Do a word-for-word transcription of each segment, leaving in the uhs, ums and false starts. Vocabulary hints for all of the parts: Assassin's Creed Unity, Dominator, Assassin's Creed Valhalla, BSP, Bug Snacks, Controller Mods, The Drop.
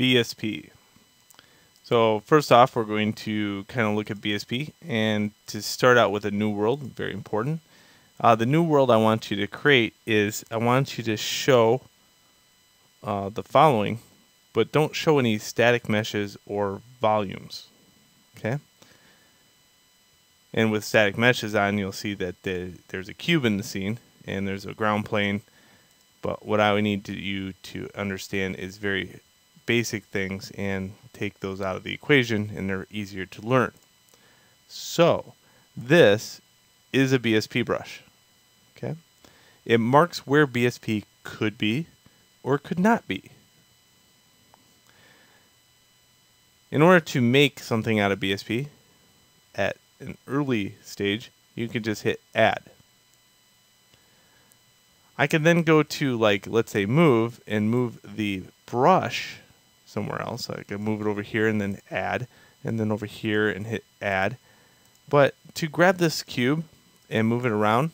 B S P. So first off, we're going to kind of look at B S P, and to start out with a new world, very important. Uh, the new world I want you to create is I want you to show uh, the following, but don't show any static meshes or volumes, okay? And with static meshes on, you'll see that the, there's a cube in the scene and there's a ground plane. But what I would need to, you to understand is very basic things and take those out of the equation, and they're easier to learn. So this is a B S P brush, okay? It marks where B S P could be or could not be. In order to make something out of B S P at an early stage, you can just hit add. I can then go to, like, let's say move, and move the brush somewhere else. I can move it over here and then add, and then over here and hit add. But to grab this cube and move it around,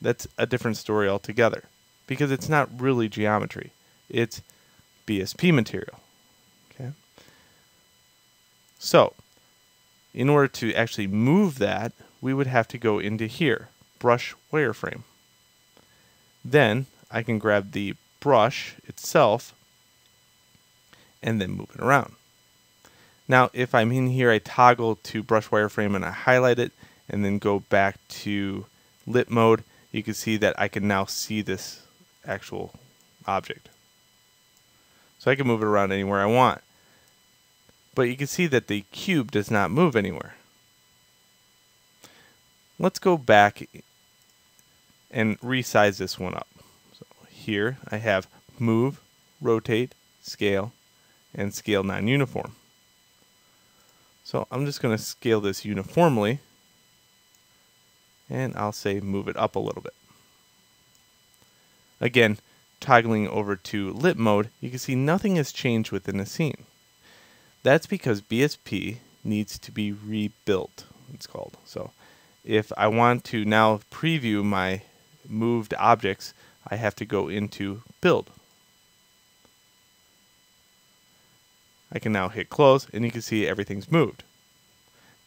that's a different story altogether, because it's not really geometry. It's B S P material, okay? So in order to actually move that, we would have to go into here, brush wireframe. Then I can grab the brush itself and then move it around. Now, if I'm in here, I toggle to brush wireframe and I highlight it and then go back to lit mode. You can see that I can now see this actual object. So I can move it around anywhere I want. But you can see that the cube does not move anywhere. Let's go back and resize this one up. So here I have move, rotate, scale, and scale non-uniform. So I'm just going to scale this uniformly, and I'll say move it up a little bit. Again, toggling over to lit mode, you can see nothing has changed within the scene. That's because B S P needs to be rebuilt, it's called. So if I want to now preview my moved objects, I have to go into build. I can now hit close, and you can see everything's moved.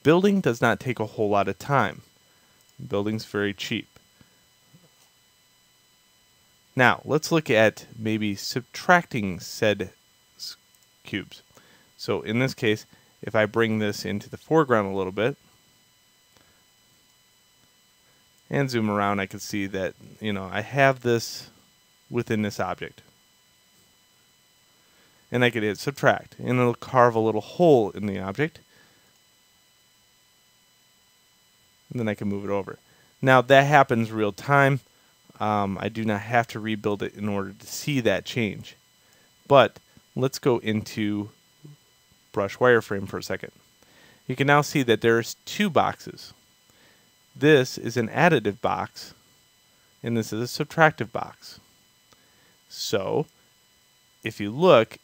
Building does not take a whole lot of time. Building's very cheap. Now, let's look at maybe subtracting said cubes. So in this case, if I bring this into the foreground a little bit and zoom around, I can see that, you know, I have this within this object. And I could hit subtract, and it'll carve a little hole in the object. And then I can move it over. Now, that happens real time. Um, I do not have to rebuild it in order to see that change. But let's go into brush wireframe for a second. You can now see that there's two boxes. This is an additive box, and this is a subtractive box. So if you look,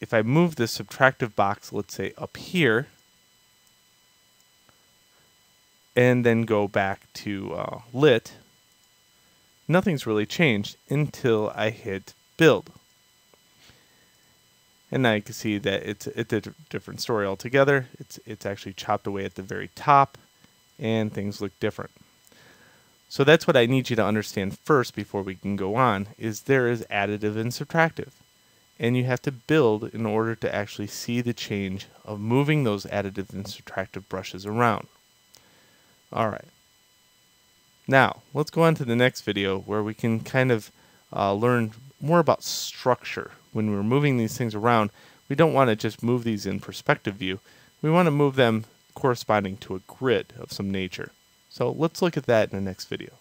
if I move this subtractive box, let's say up here, and then go back to uh, lit, nothing's really changed until I hit build. And now you can see that it's, it's a different story altogether. It's, it's actually chopped away at the very top, and things look different. So that's what I need you to understand first before we can go on, is there is additive and subtractive. And you have to build in order to actually see the change of moving those additive and subtractive brushes around. All right. Now, let's go on to the next video where we can kind of uh, learn more about structure. When we're moving these things around, we don't want to just move these in perspective view. We want to move them corresponding to a grid of some nature. So let's look at that in the next video.